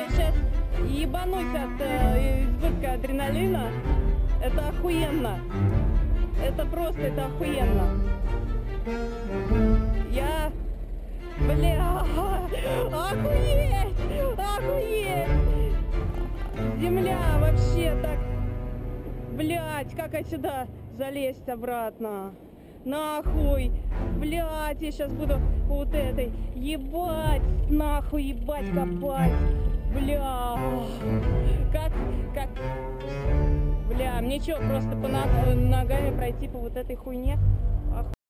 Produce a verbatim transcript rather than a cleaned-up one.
я сейчас ебанусь от э, избытка адреналина. Это охуенно. Это просто, это охуенно. Я... Бля... Охуеть! Охуеть! Земля вообще так... Блядь, как я сюда залезть обратно? Нахуй! Блядь, я сейчас буду вот этой... Ебать! Нахуй, ебать, копать! Бля... Как... Как... Бля, мне чё, просто по ногами пройти по вот этой хуйне?